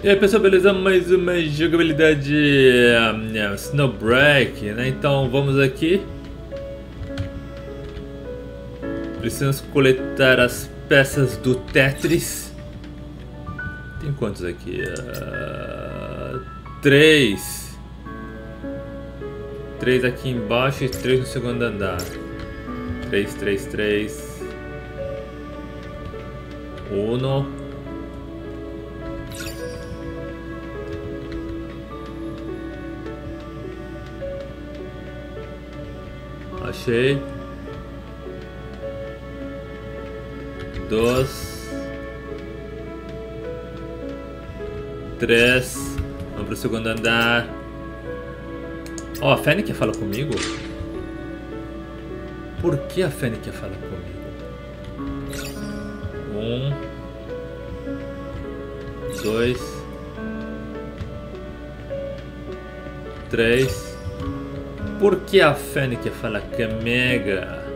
E aí pessoal, beleza? Mais uma jogabilidade Snowbreak, né? Então vamos aqui. Precisamos coletar as peças do Tetris. Tem quantos aqui? 3. 3 aqui embaixo e 3 no segundo andar. 3, 3, 3. 1. Achei. 2, 3. Vamos pro segundo andar. Ó, a Fenny quer falar comigo? Por que a Fenny quer falar comigo? 1, 2, 3. Por que a Fenny quer falar que é mega?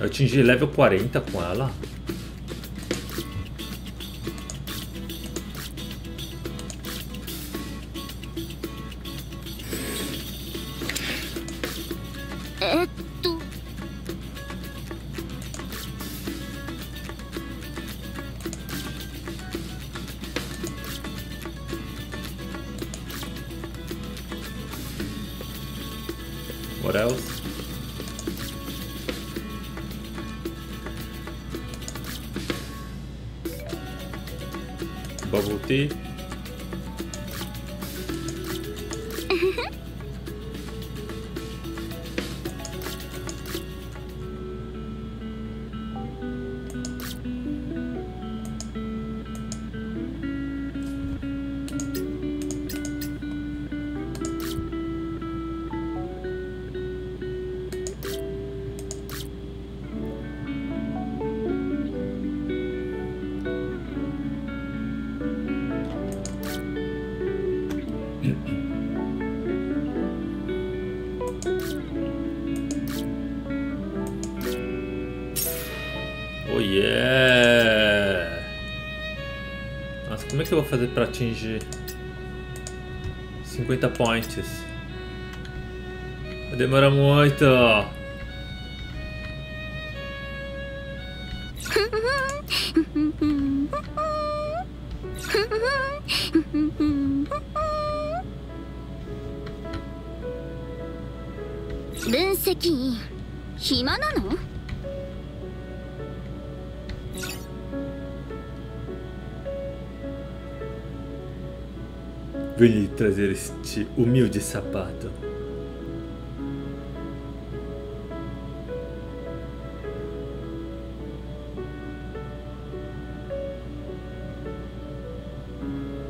Eu atingi level 40 com ela. What else? Bubble tea. Oh yeah! Nossa, como é que eu vou fazer para atingir 50 points? Demora muito! Vem trazer este humilde sapato.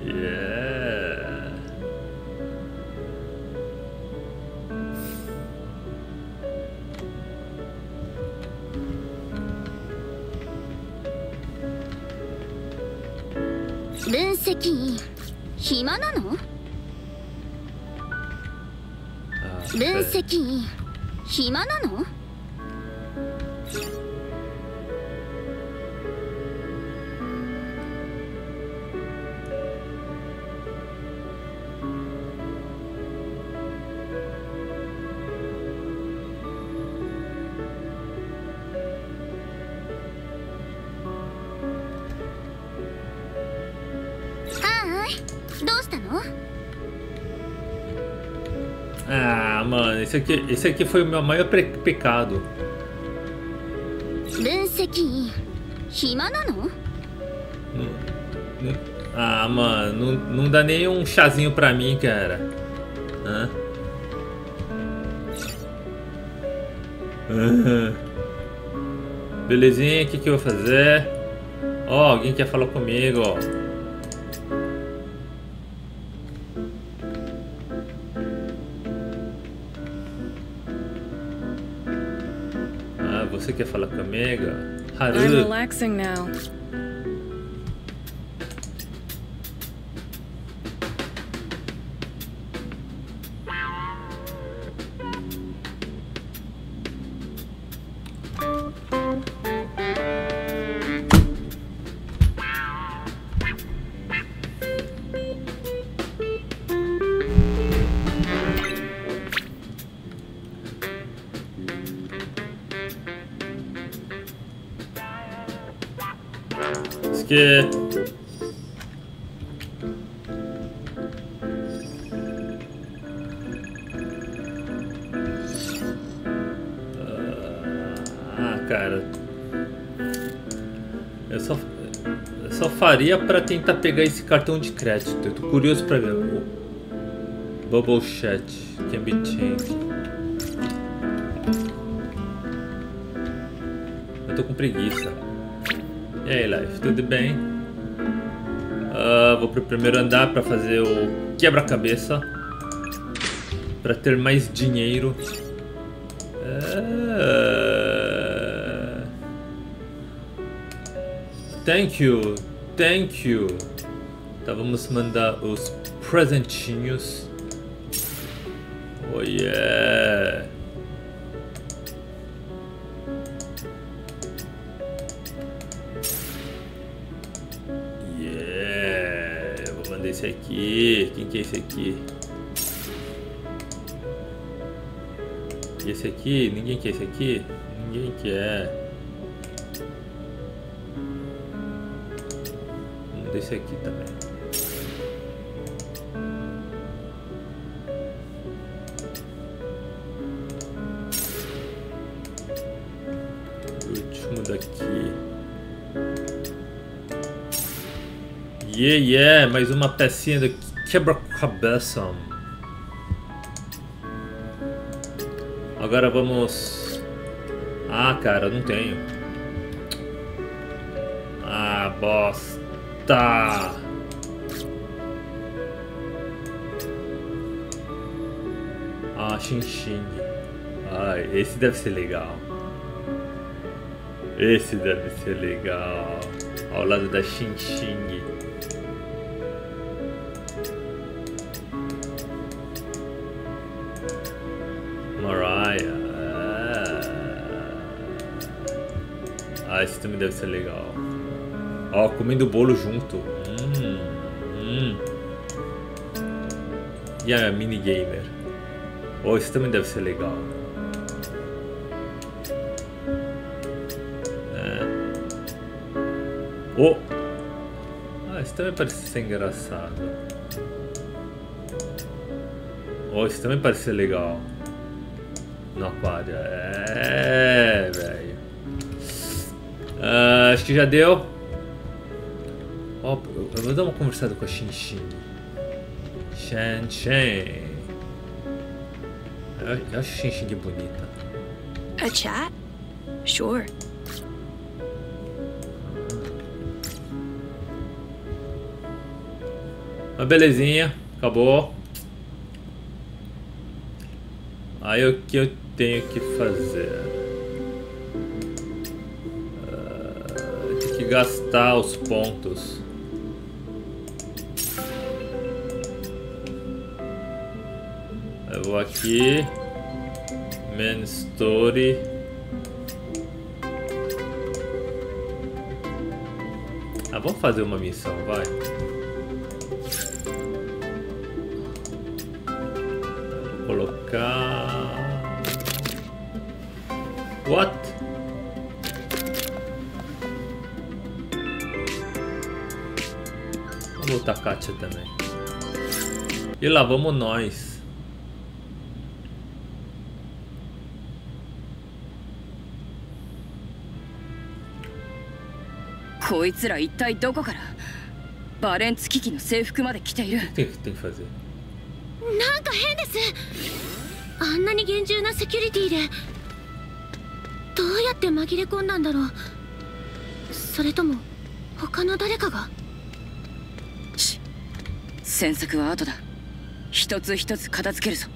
Yeah. Análise. 暇なの? 分析暇なの? Ah, mano, esse aqui foi o meu maior pecado. Ah, mano, não dá nem um chazinho pra mim, cara. Hã? Belezinha, o que eu vou fazer? Ó, alguém quer falar comigo, ó. Você quer falar comigo? Haru. I'm relaxing now. Parce que... Ah, cara... Eu só faria pra tentar pegar esse cartão de crédito. Eu tô curioso pra ver. Bubble Chat can be changed. Eu tô com preguiça. E aí, Lyfe, tudo bem? Vou pro primeiro andar pra fazer o quebra-cabeça. Pra ter mais dinheiro. Thank you, thank you. Tá, vamos mandar os presentinhos. Oh yeah. Esse aqui, quem que é esse aqui? E esse aqui? Ninguém quer esse aqui? Ninguém quer. Um desse aqui também. O último daqui. Yeah, mais uma pecinha do quebra-cabeça. Agora vamos... Ah, cara, não tenho. Ah, bosta. Ah, Xinxin. Ai, esse deve ser legal. Esse deve ser legal. Ao lado da Xinxin. Mariah. Ah, esse também deve ser legal. Ó, comendo bolo junto. E a minigamer. Oh, esse também deve ser legal. Oh! Ah, esse também parece ser engraçado. Oh, esse também parece ser legal. No aquário. É, velho. Acho que já deu. Ó, eu vou dar uma conversada com a Xinxin. Xinxin. Eu acho a Xinxin bonita. A chat? Sure. Mas belezinha, acabou. Aí o que eu tenho que fazer? Eu tenho que gastar os pontos. Eu vou aqui. Main Story. Ah, vamos fazer uma missão, vai. Colocar... What? Vou botar a Katia também. E lá vamos nós. O que tem que fazer? あんなに厳重なセキュリティでどうやって紛れ込んだんだろう。それとも他の誰かが。詮索は後だ。一つ一つ片付けるぞ。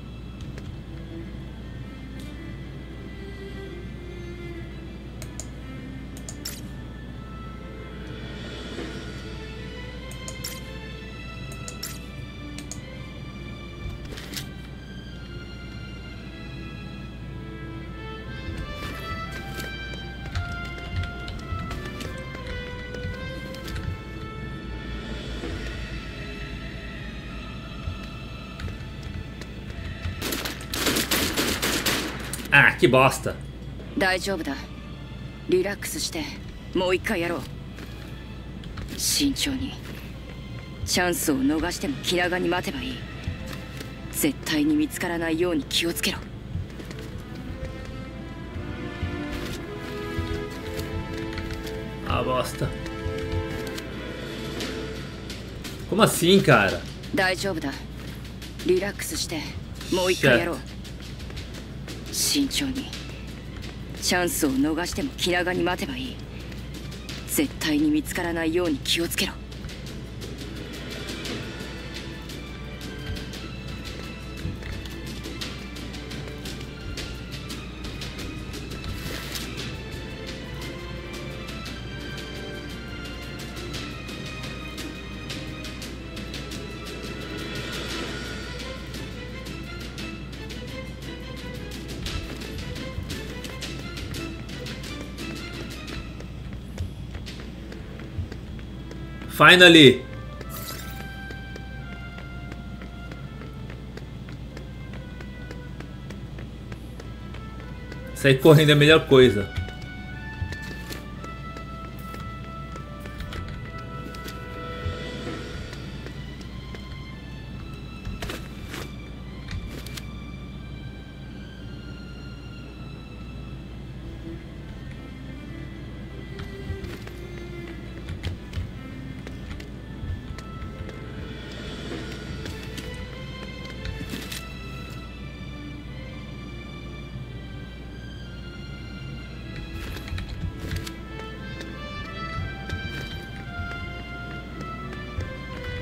Ah, que bosta. Daijoubu da. Relax shite, mou ikkai yarou. Ah, bosta. Como assim, cara? Certo. チャンスを逃しても気長に待てばいい。絶対に見つからないように気をつけろ。Finally! Sair correndo é a melhor coisa.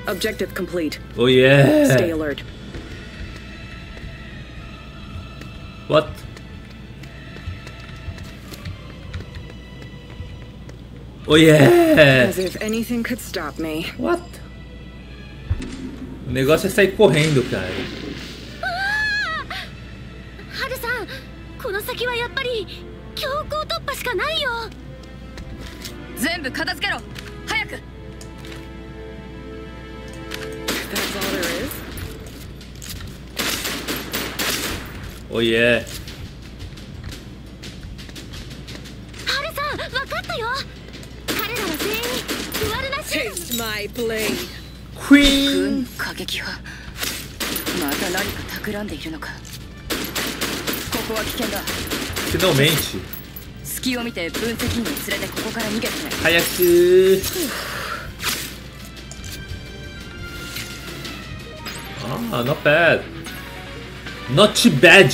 Objective complete. Oh yeah. Stay alert. What? Oh yeah. As if anything could stop me. What? O negócio é sair correndo, cara. Haru-san, この先はやっぱり強行突破しかないよ。全部片付けろ。早く。 Oh yeah. Haru-san, taste my blade. Queen. Finalmente. Hayashi. Ah, not bad. Not bad.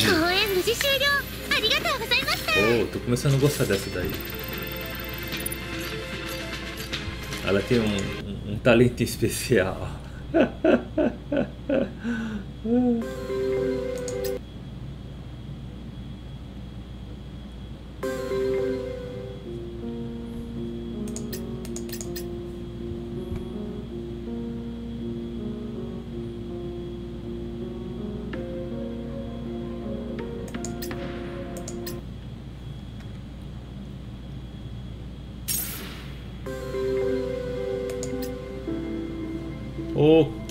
Oh, tô começando a gostar dessa daí. Ela tem um talento especial.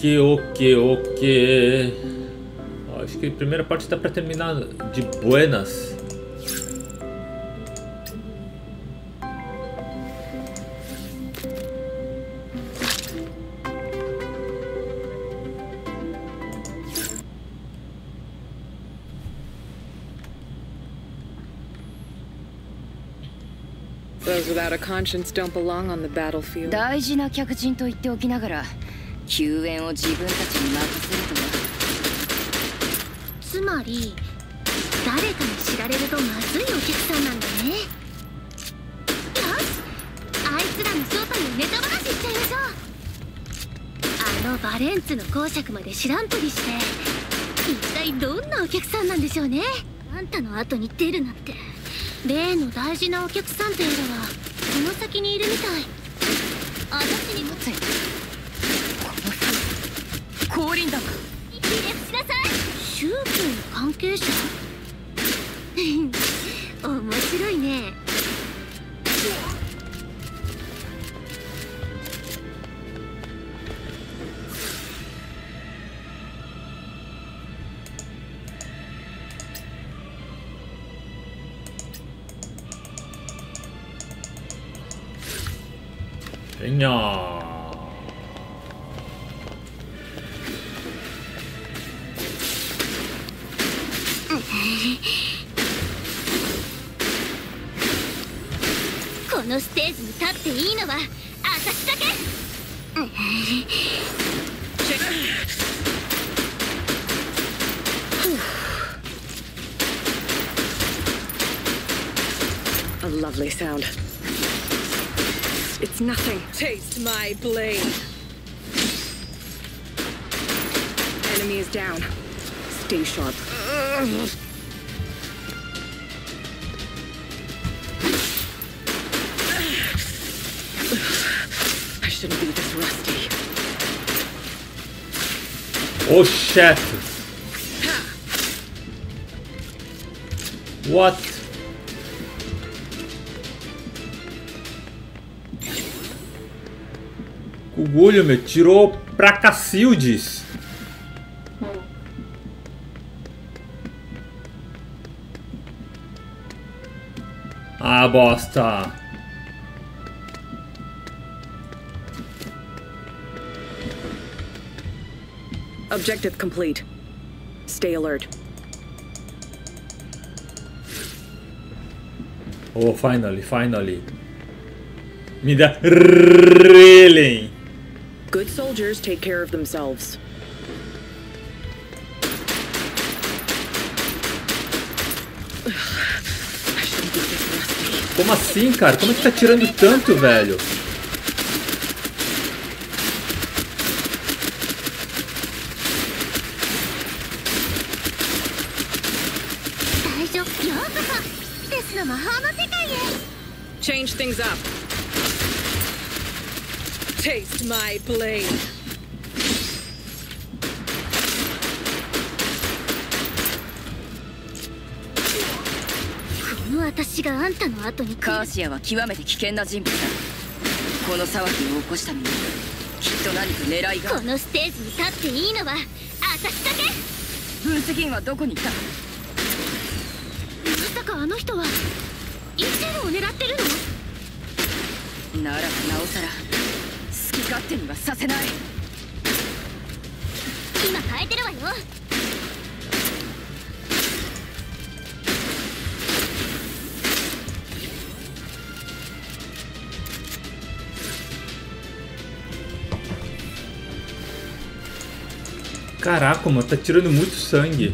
Ok. Acho que a primeira parte dá pra terminar de buenas. Those without a conscience don't belong on the battlefield. 大事な客人と言っておきながら 救援を自分たちに任せるとは。つまり、誰かに知られるとまずいお客さんなんだね。よし、あいつらの正体をネタバラシしちゃいましょう。あのバレンツの公爵まで知らんぷりして、一体どんなお客さんなんでしょうね。あんたの後に出るなんて、例の大事なお客さんっていうのはこの先にいるみたい。私にもつい。 降臨だ。一気にしなさい。宗教の関係者。面白いね。Venha! A lovely sound. It's nothing. Taste my blade. Enemy is down. Stay sharp. I shouldn't be this rusty. Oh shit! What? O Golio me tirou pra Cassildes. Ah, bosta. Objective complete. Stay alert. Oh, finally. Me dá railing. Good soldiers take care of themselves. Como assim, cara? Como é que tá tirando tanto, velho? Change things up. Taste my blade. Cassia é 極めて危険な人物だ。この騒ぎを起こしたのに、きっと何か狙いが。このステージに立っていいのは私だけ。分析員はどこにいた？まさかあの人はイチェルを狙ってるの？ならばなおさら。Caraca, mano, tá tirando muito sangue.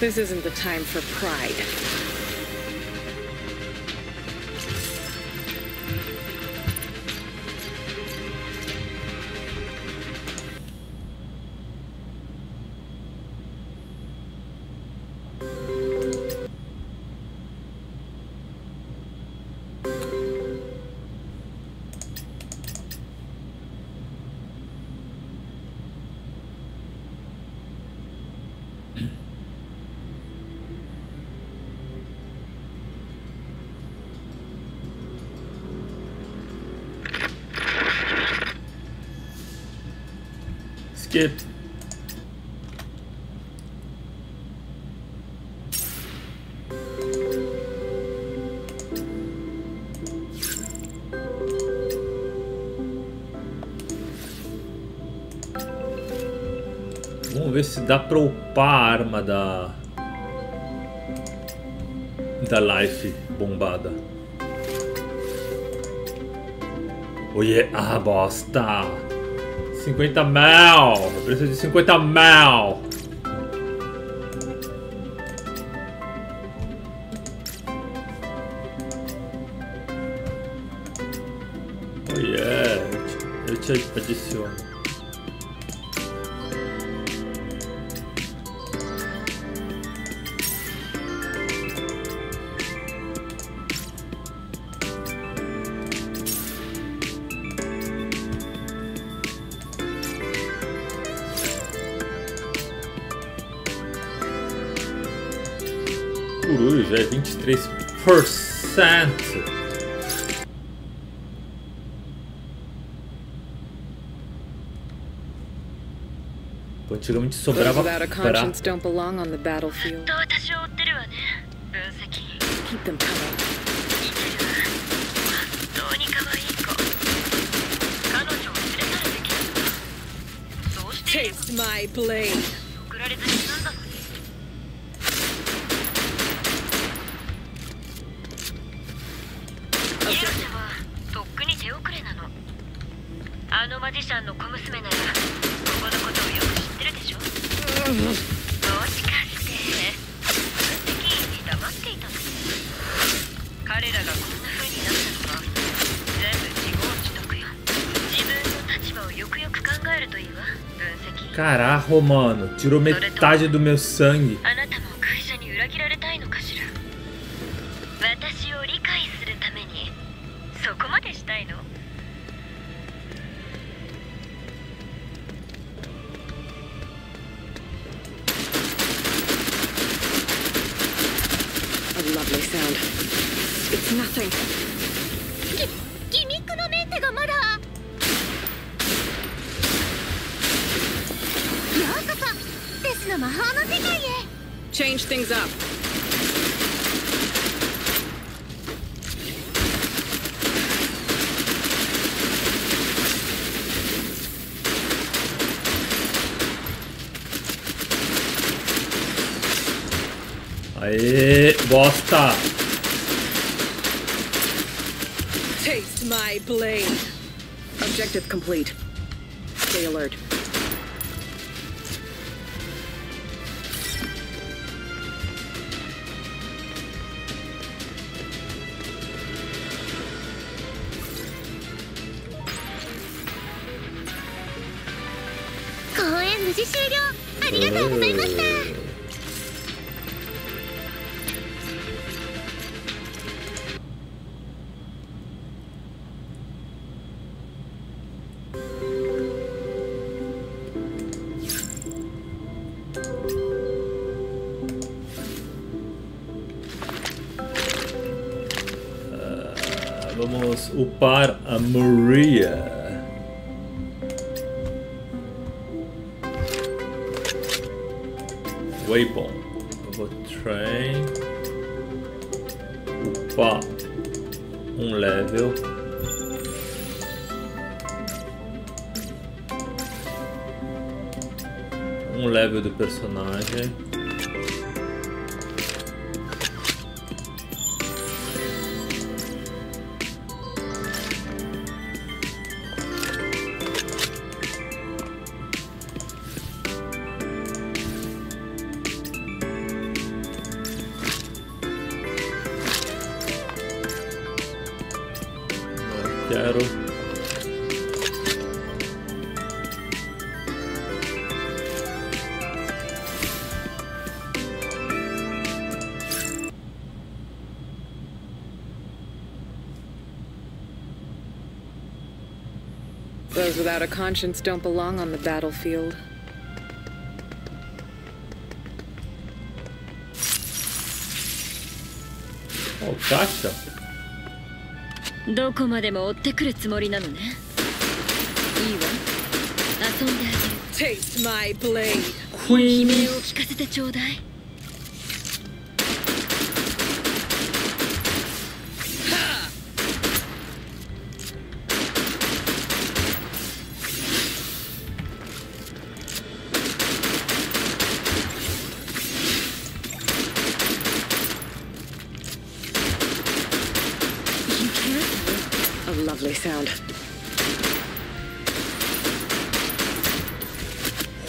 This isn't the time for pride. Skip. Vamos ver se dá pra upar a arma da Lyfe bombada. Oiê, ah, bosta! 50 mil! Eu preciso de 50 mil! Oh yeah! Eu te adiciono. Já é 23%. Antigamente sobrava pra... keep them coming. Taste my blade. Caraca, mano, tirou metade do meu sangue. Change things up. Aê, bosta. Taste my blade. Objective complete. Stay alert. Vamos upar a Mariah. Waypoint. Vou train. Upar um level. Um level do personagem. Those without a conscience don't belong on the battlefield. Oh, gotcha. どこまでも追ってくるつもりなのね。いいわ。遊んであげる。Taste my blade. 悲鳴を聞かせてちょうだい。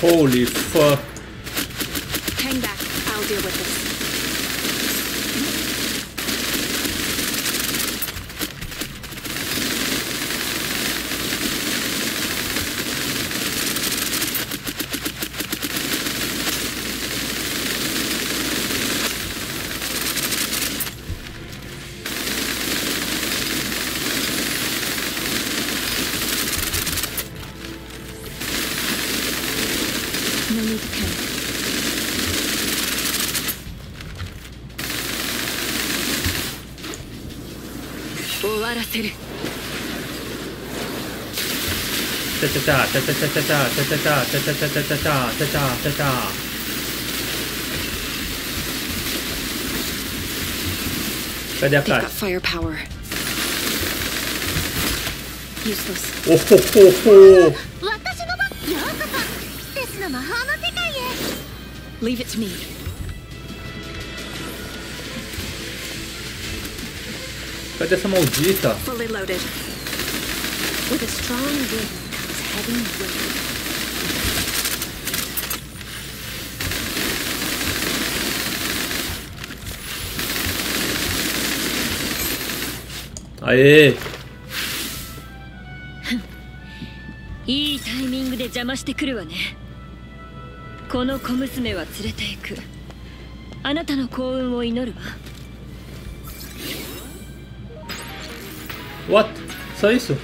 Holy fuck. Hang back. I'll deal with Cadê a Katia? Leave it to me. Cadê essa maldita? Fully loaded. With a strong wind comes heavy wind. Aê! いいタイミングで邪魔してくるわね。この小娘は連れて行く。あなたの幸運を祈るわ。 What? Só isso?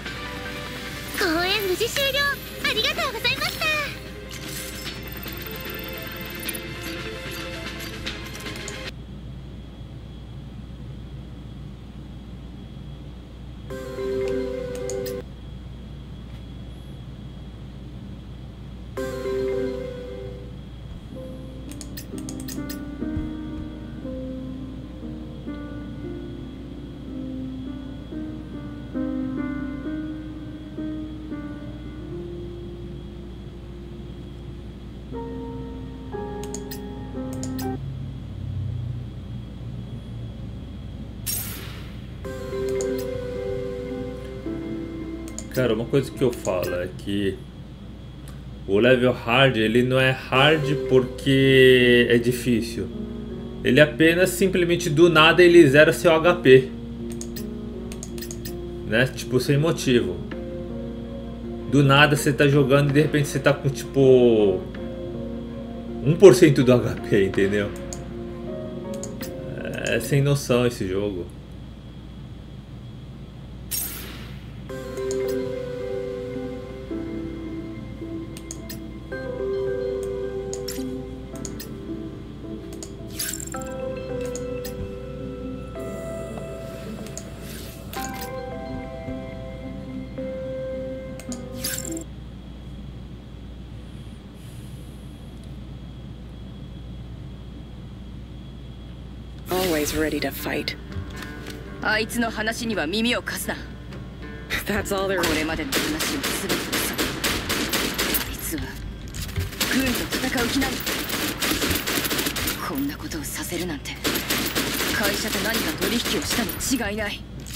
Cara, uma coisa que eu falo é que o level hard, ele não é hard porque é difícil. Ele apenas, simplesmente, do nada, ele zera seu HP. Né? Tipo, sem motivo. Do nada você tá jogando e de repente você tá com, tipo, 1% do HP, entendeu? É sem noção esse jogo. Ready to fight. That's all there is.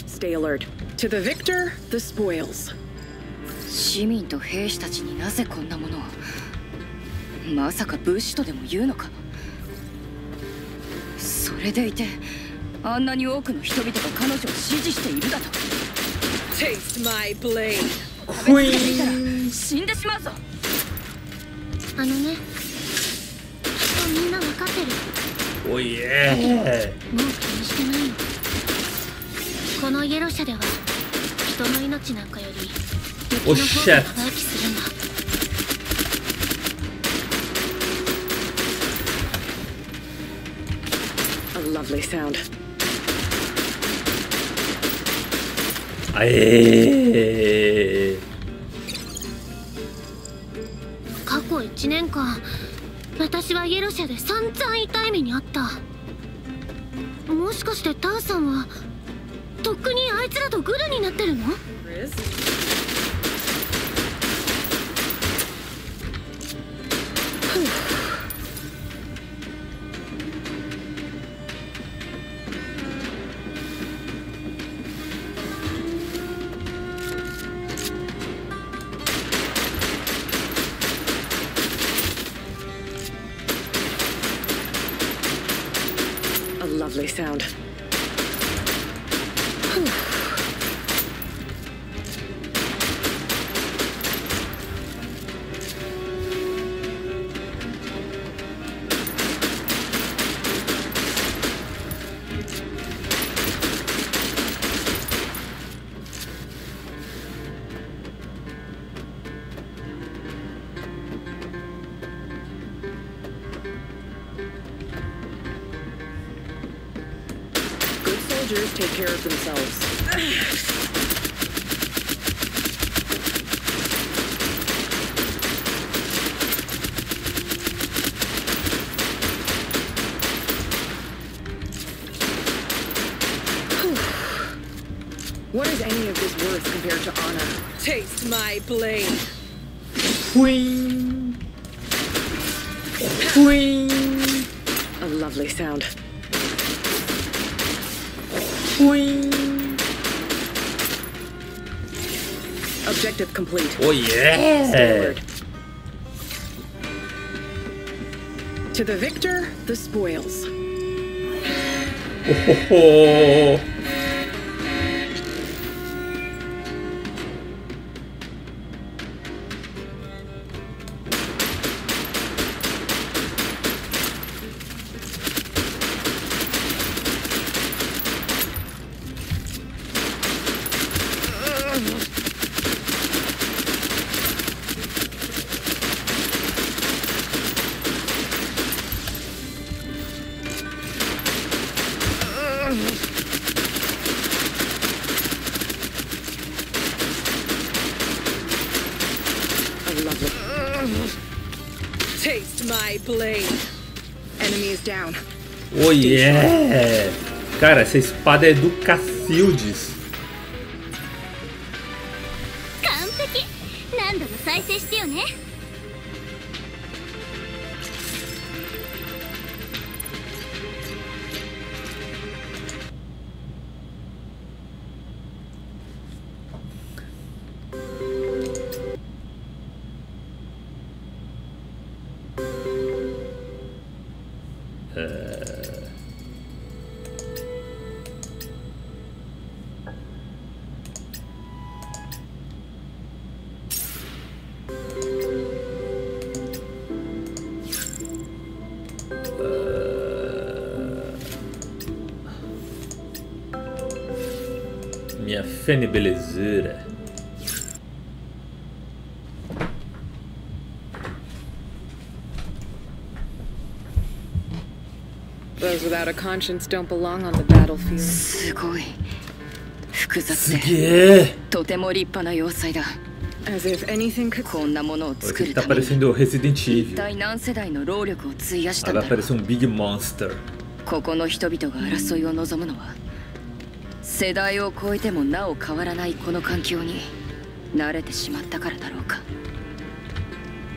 Stay alert. To the victor, the spoils. 市民と兵士たちになぜこんなものを。まさか武士とでも言うのか。 Taste my blade. Queen. Oh yeah. Oh shit. Lovely sound. Aê! 過去1年間、私はイエロシャで散々痛い目にあった。もしかしてターさんはとっくにあいつらとグルになってるの? Sound. Take care of themselves. What is any of this worth compared to honor? Taste my blade. Whing. Whing. A lovely sound. Whing. Objective complete. Oh yeah. To the victor, the spoils. Oh. Oh yeah! Cara, essa espada é do Cassildes. Minha Fenny belezura. Those without a conscience don't belong on the battlefield. すごい複雑でとても立派な要塞だ。As if anything could... こんなものを作るために一体何世代の労力を費やしたんだろう。ここの人々が争いを望むのは。世代を超えてもなお変わらないこの環境に慣れてしまったからだろうか。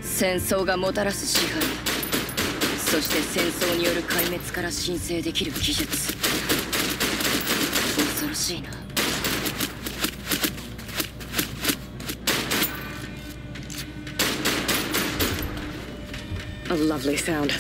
戦争がもたらす支配、そして戦争による壊滅から申請できる技術。恐ろしいな。A lovely sound.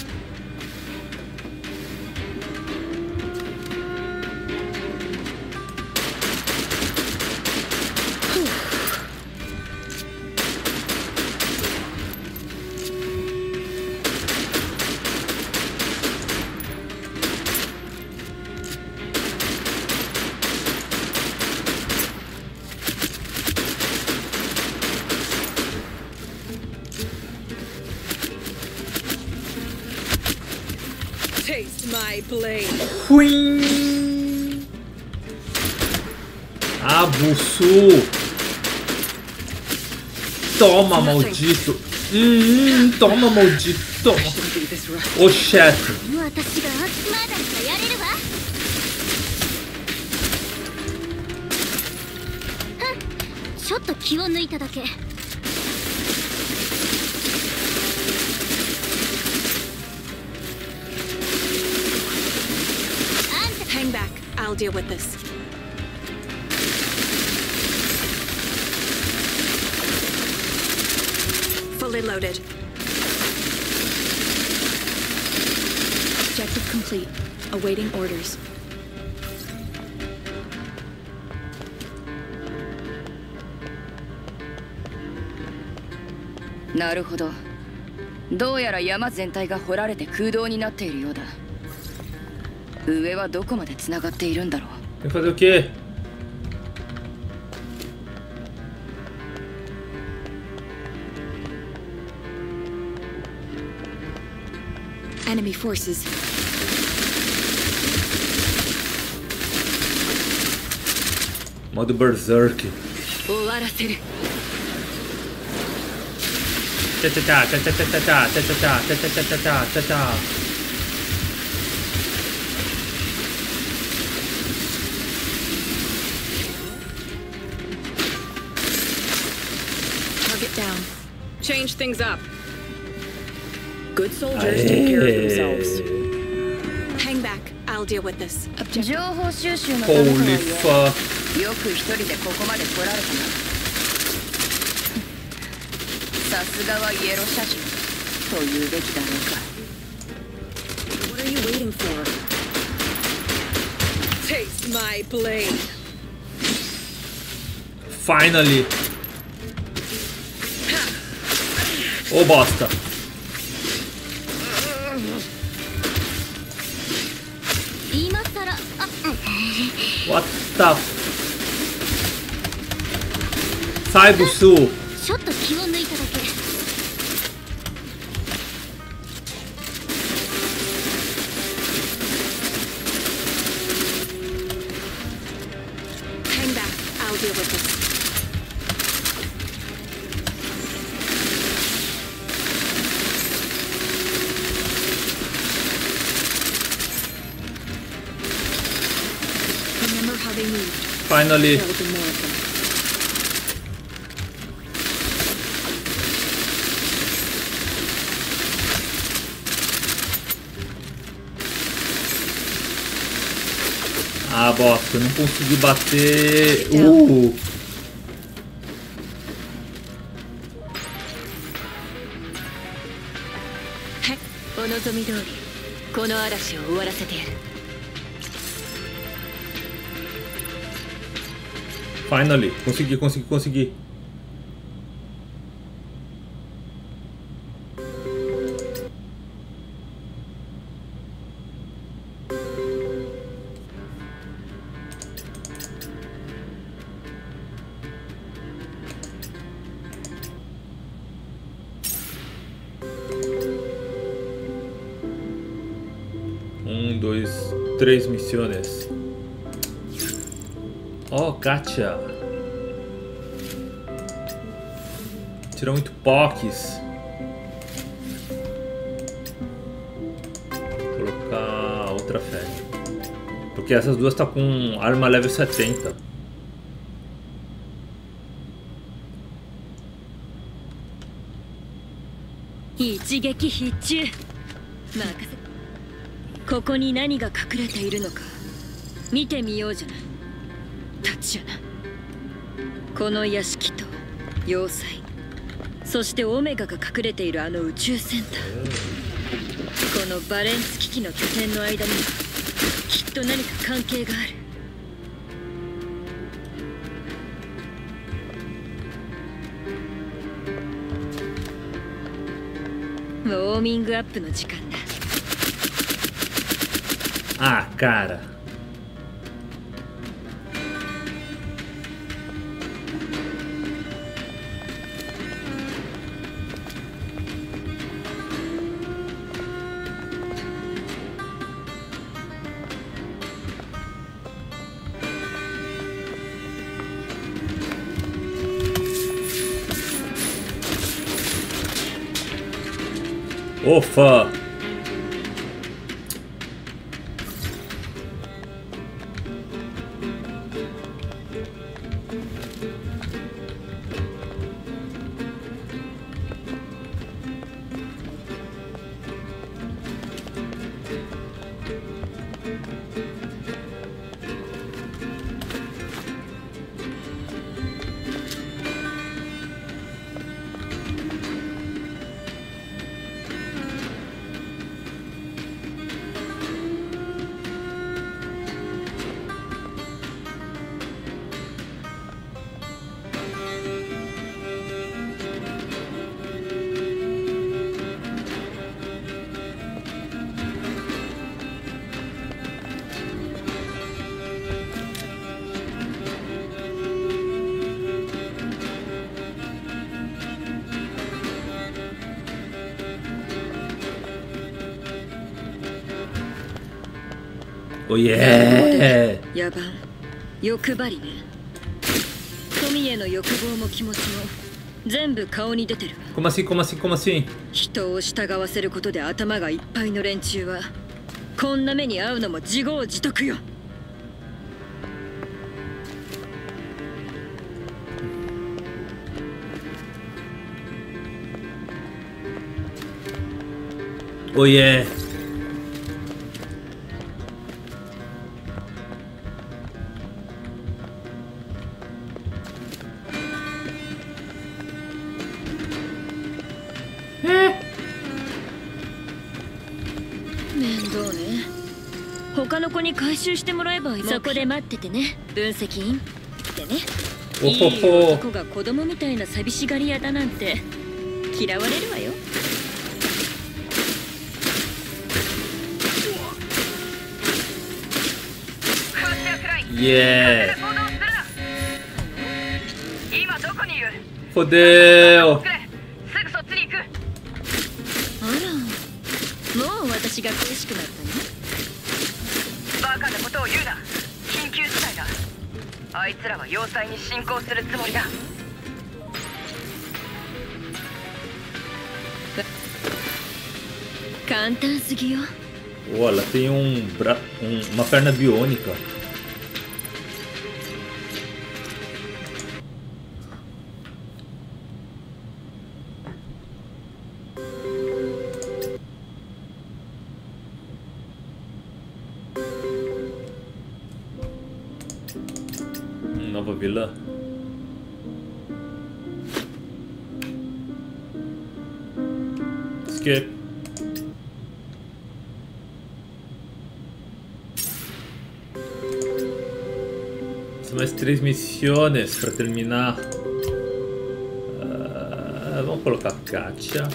Abusu. Toma, maldito. Toma, maldito. Ô chefe. I'll deal with this. Fully loaded. Objective complete. Awaiting orders. Naruhodo. どうやら山全体が掘られて空洞になっているようだ。上はどこまで繋がっているんだろう。Fazer o quê? Enemy forces. Modo berserk. change things up. Good soldiers take care of themselves. Hang back. I'll deal with this. Holy fuck. What are you waiting for? Taste my blade. Finally. Oh, bosta. What the... Sai do sul. Hang back. I'll deal with this. Finally. Ah, bosta, eu não consegui bater. Finally, consegui. Um, dois, três missões. Oh, Katia. Tirou muito poques. Vou colocar outra fé. Porque essas duas tá com arma level 70. Ah, cara. Ofa! Oh yeah. Como assim? Oh yeah. Yeah. Fodeu. Oh, ela tem uma perna biônica. Vilã. Skip. São mais 3 missões para terminar. Vamos colocar a Katia.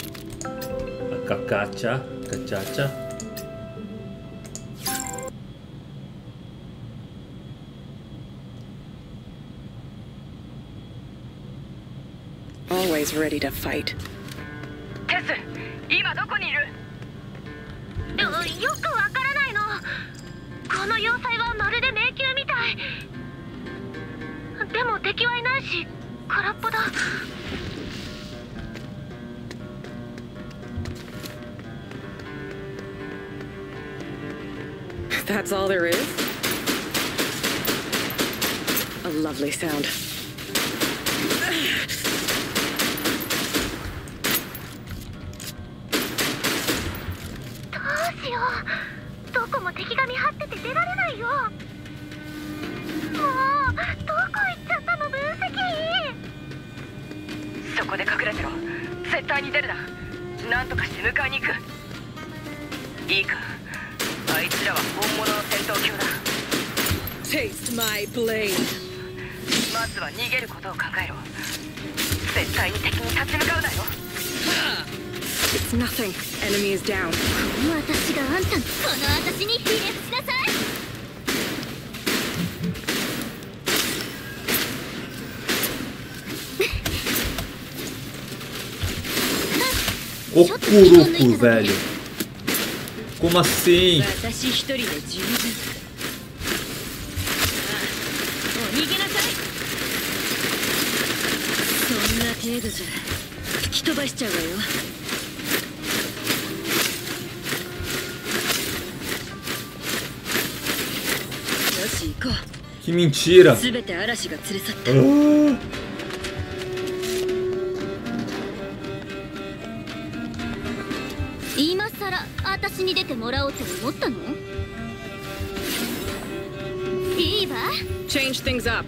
A Katia. Katia. Ready to fight. Tess, that's all there is? A lovely sound. Taste my blade. It's nothing. Enemy is down. O curuco, velho. Como assim? Que mentira! Change things up.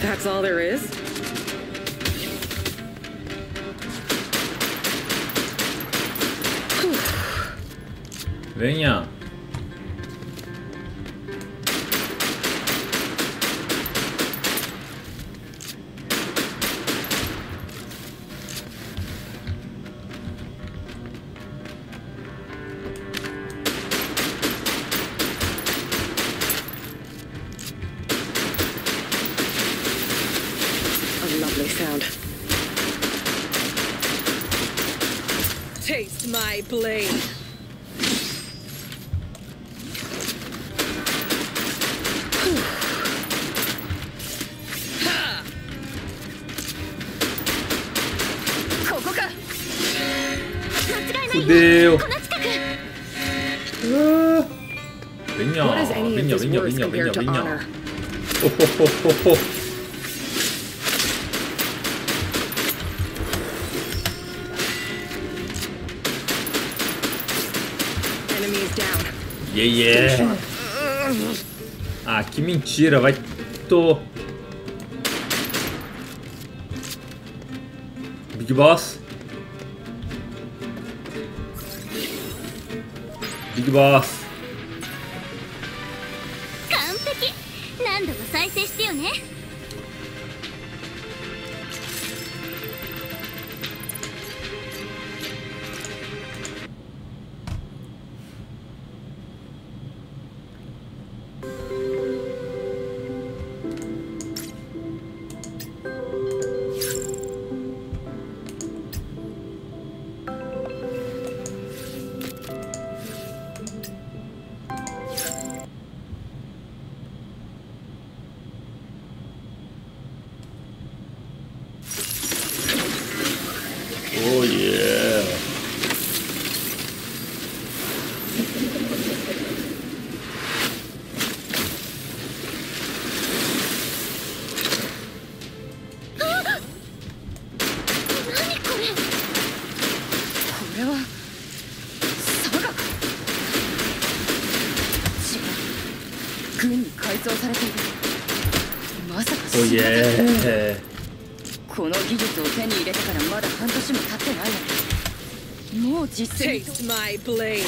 That's all there is? Venha. Blade. Fudeu. Vinha, vinha, vinha, vinha, vinha, vinha. Oh, oh, oh, oh, oh. Yeah. Ah, que mentira, vai. Tô. Big Boss. Big Boss. Taste my blade.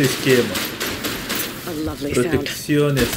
Esquema. Protecciones.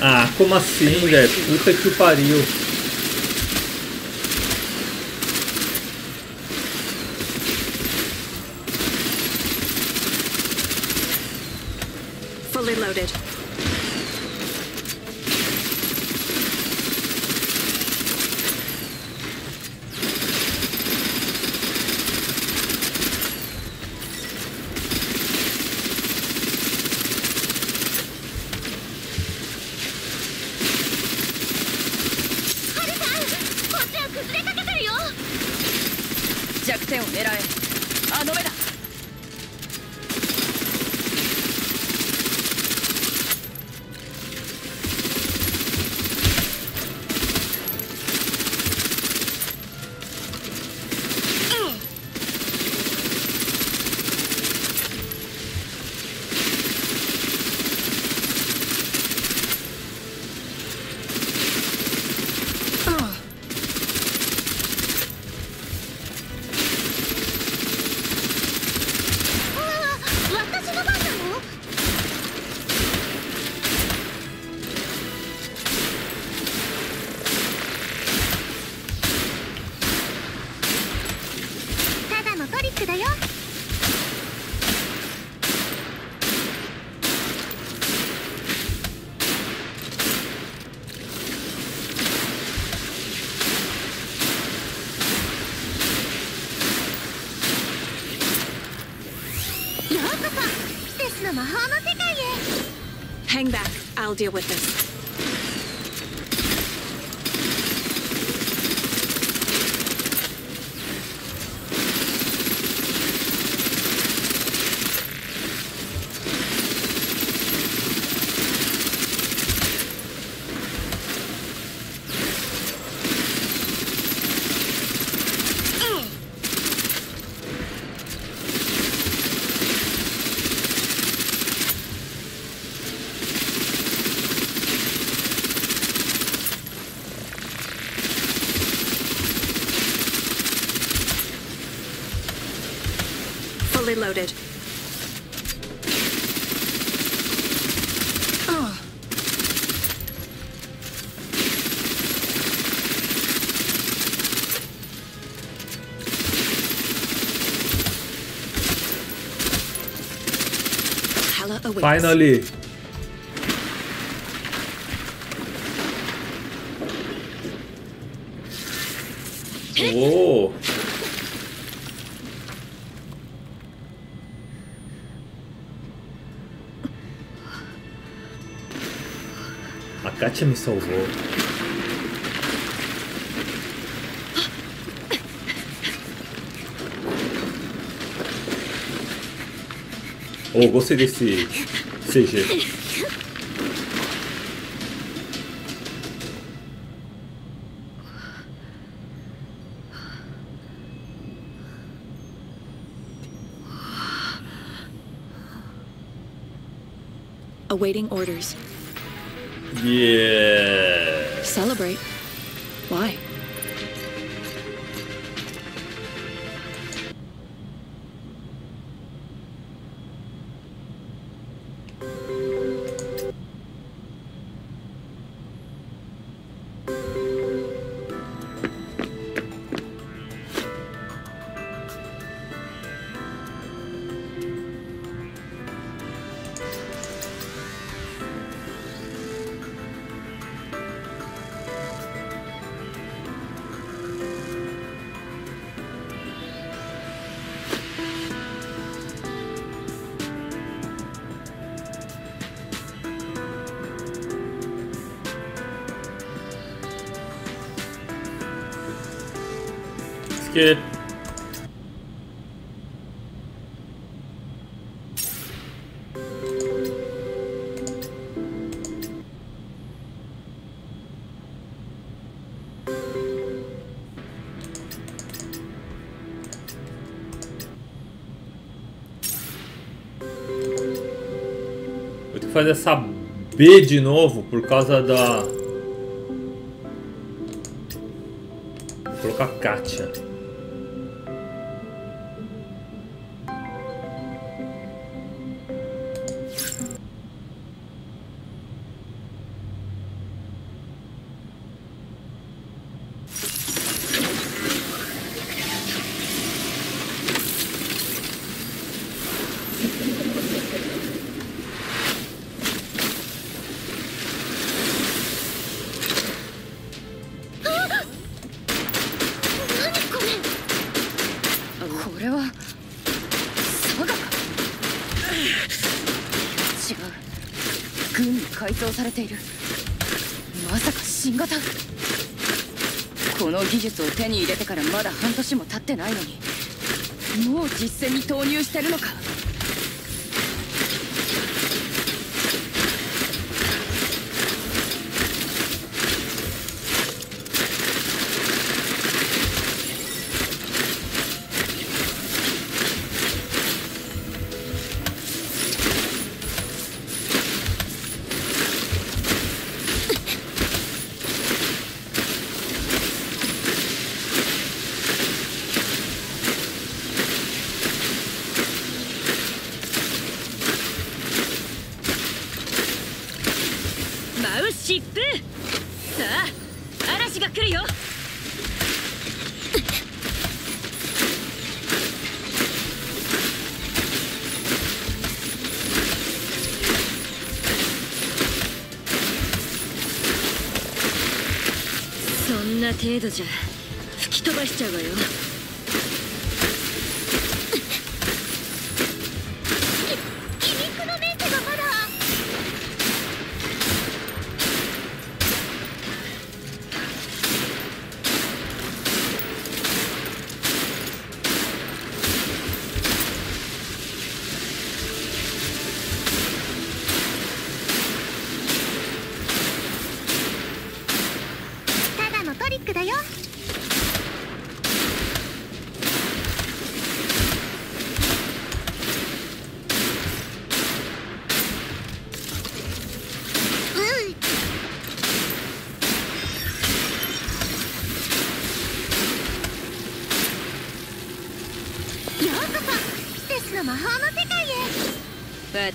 Ah, como assim, velho? Puta que pariu. Fully loaded. Hang back. I'll deal with this. Loaded. Finally. Oh. Katia me salvou. Oh, gostei desse CG. Awaiting orders. Yeah. Celebrate. Why? Good. Vou ter que fazer essa B de novo por causa da... Vou colocar Katia.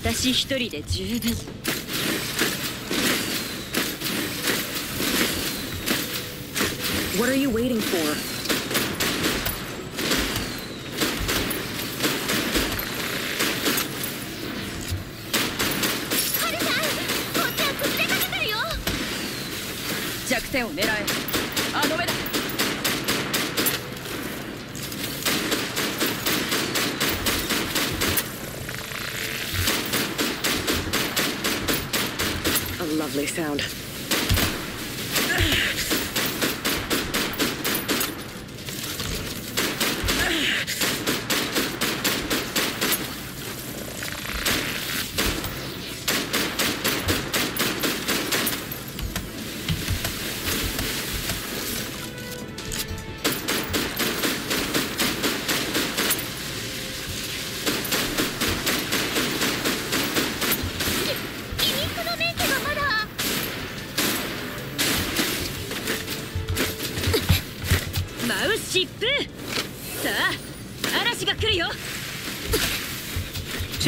私一人で十分。What are you waiting for? ハルさん、こっちは崩れかけてるよ。弱点を狙え。あの目だ。 Lovely sound.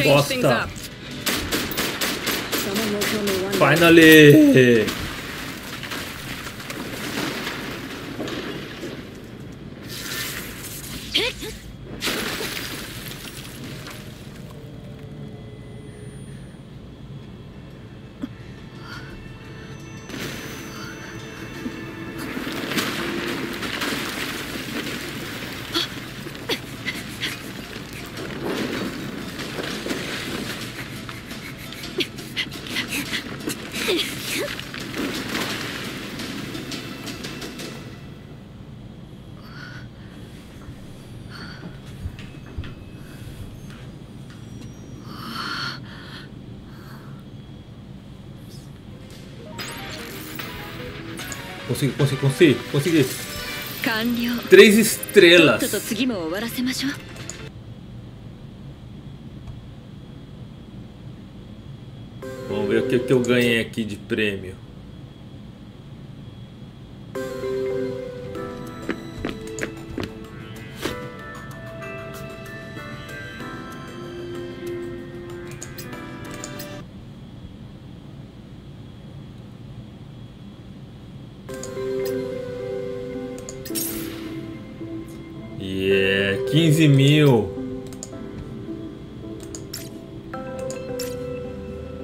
Bosta. Finally. Consegui. 3 estrelas. Vamos ver o que eu ganhei aqui de prêmio.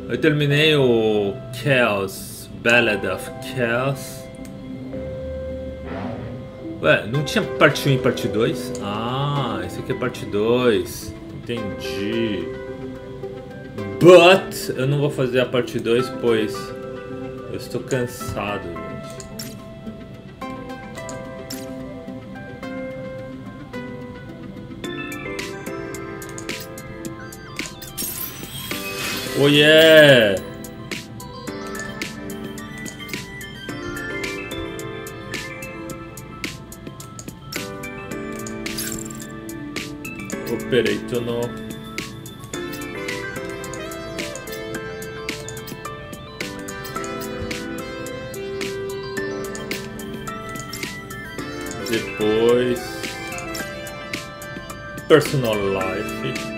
Eu terminei o Chaos Ballad of Chaos. Ué, não tinha parte 1 e parte 2? Ah, esse aqui é parte 2. Entendi. But eu não vou fazer a parte 2, pois eu estou cansado, gente. Oh yeah! Operator no. Depois Personal Lyfe.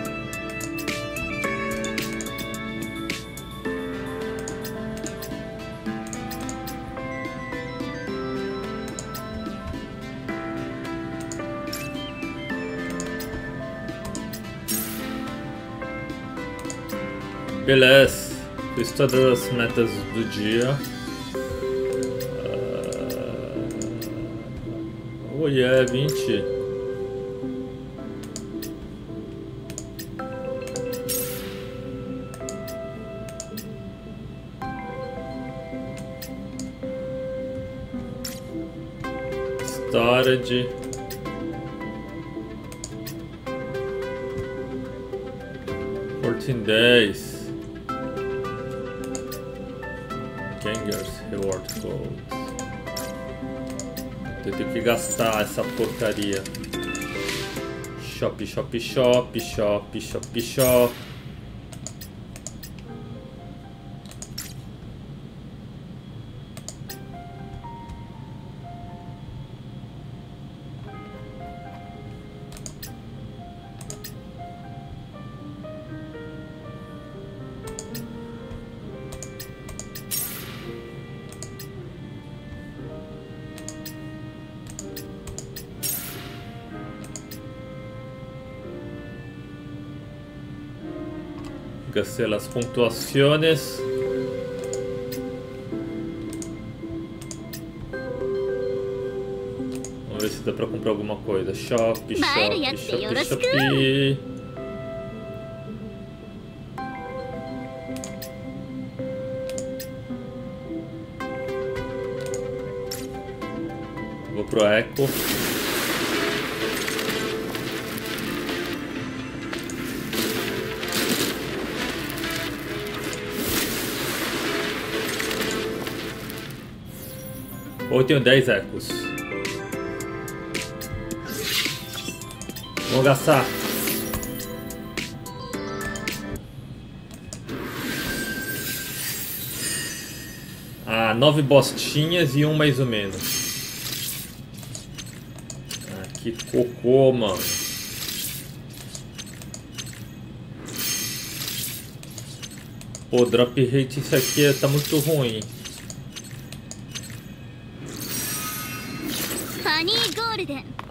Beleza, fiz todas as metas do dia. Oh yeah, 20. Storage. Eu tenho que gastar essa porcaria. Shop, shop, shop, shop, shop, shop. Gasté as pontuações. Vamos ver se dá para comprar alguma coisa. Shop, shop, shop, shop. Vou pro Echo. Eu tenho 10 ecos. Vou gastar. Ah, 9 bostinhas e um mais ou menos. Ah, que cocô, mano. Pô, drop rate, isso aqui tá muito ruim.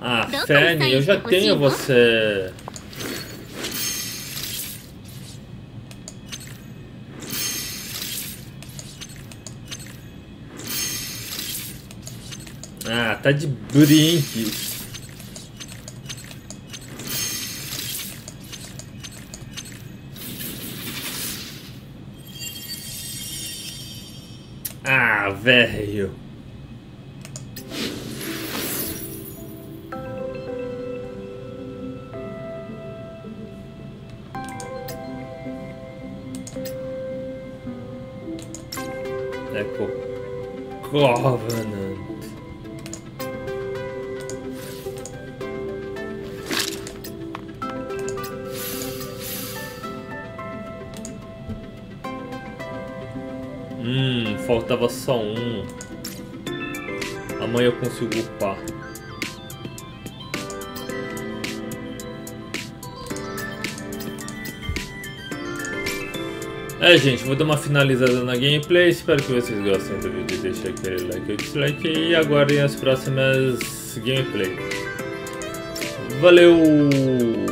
Ah, Fenny, eu já tenho você. Ah, tá de brinque. Ah, velho. Covenant. Faltava só um. Amanhã eu consigo upar. É, gente, vou dar uma finalizada na gameplay, espero que vocês gostem do vídeo, deixem aquele like ou dislike e aguardem as próximas gameplays. Valeu!